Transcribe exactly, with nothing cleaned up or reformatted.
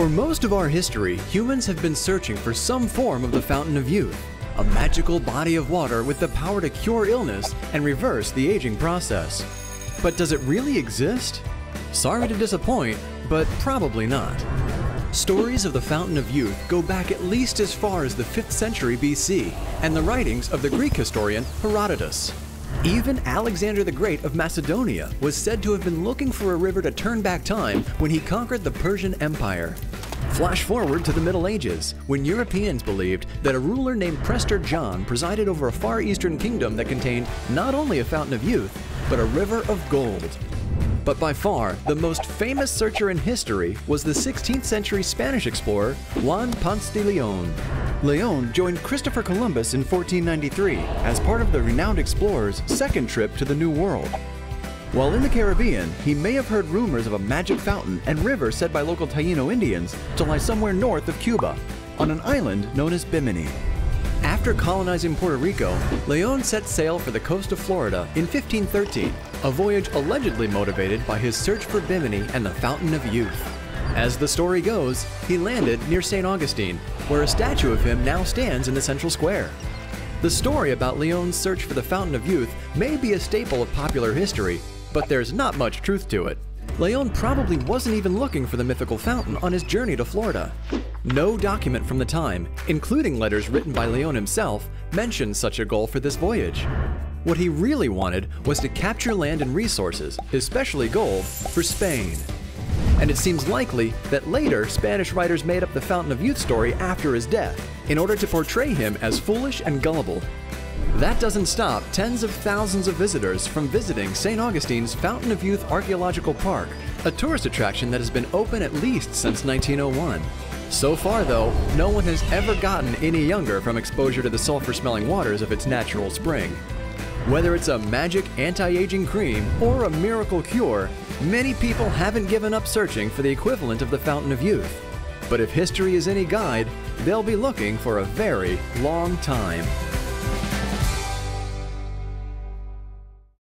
For most of our history, humans have been searching for some form of the Fountain of Youth, a magical body of water with the power to cure illness and reverse the aging process. But does it really exist? Sorry to disappoint, but probably not. Stories of the Fountain of Youth go back at least as far as the fifth century B C and the writings of the Greek historian Herodotus. Even Alexander the Great of Macedonia was said to have been looking for a river to turn back time when he conquered the Persian Empire. Flash forward to the Middle Ages, when Europeans believed that a ruler named Prester John presided over a Far Eastern kingdom that contained not only a Fountain of Youth, but a river of gold. But by far, the most famous searcher in history was the sixteenth century Spanish explorer Juan Ponce de León. León joined Christopher Columbus in fourteen ninety-three as part of the renowned explorer's second trip to the New World. While in the Caribbean, he may have heard rumors of a magic fountain and river said by local Taino Indians to lie somewhere north of Cuba, on an island known as Bimini. After colonizing Puerto Rico, León set sail for the coast of Florida in fifteen thirteen, a voyage allegedly motivated by his search for Bimini and the Fountain of Youth. As the story goes, he landed near Saint Augustine, where a statue of him now stands in the central square. The story about León's search for the Fountain of Youth may be a staple of popular history, but there's not much truth to it. León probably wasn't even looking for the mythical fountain on his journey to Florida. No document from the time, including letters written by León himself, mentions such a goal for this voyage. What he really wanted was to capture land and resources, especially gold, for Spain. And it seems likely that later Spanish writers made up the Fountain of Youth story after his death in order to portray him as foolish and gullible. That doesn't stop tens of thousands of visitors from visiting Saint Augustine's Fountain of Youth Archaeological Park, a tourist attraction that has been open at least since nineteen oh one. So far, though, no one has ever gotten any younger from exposure to the sulfur-smelling waters of its natural spring. Whether it's a magic anti-aging cream or a miracle cure, many people haven't given up searching for the equivalent of the Fountain of Youth. But if history is any guide, they'll be looking for a very long time.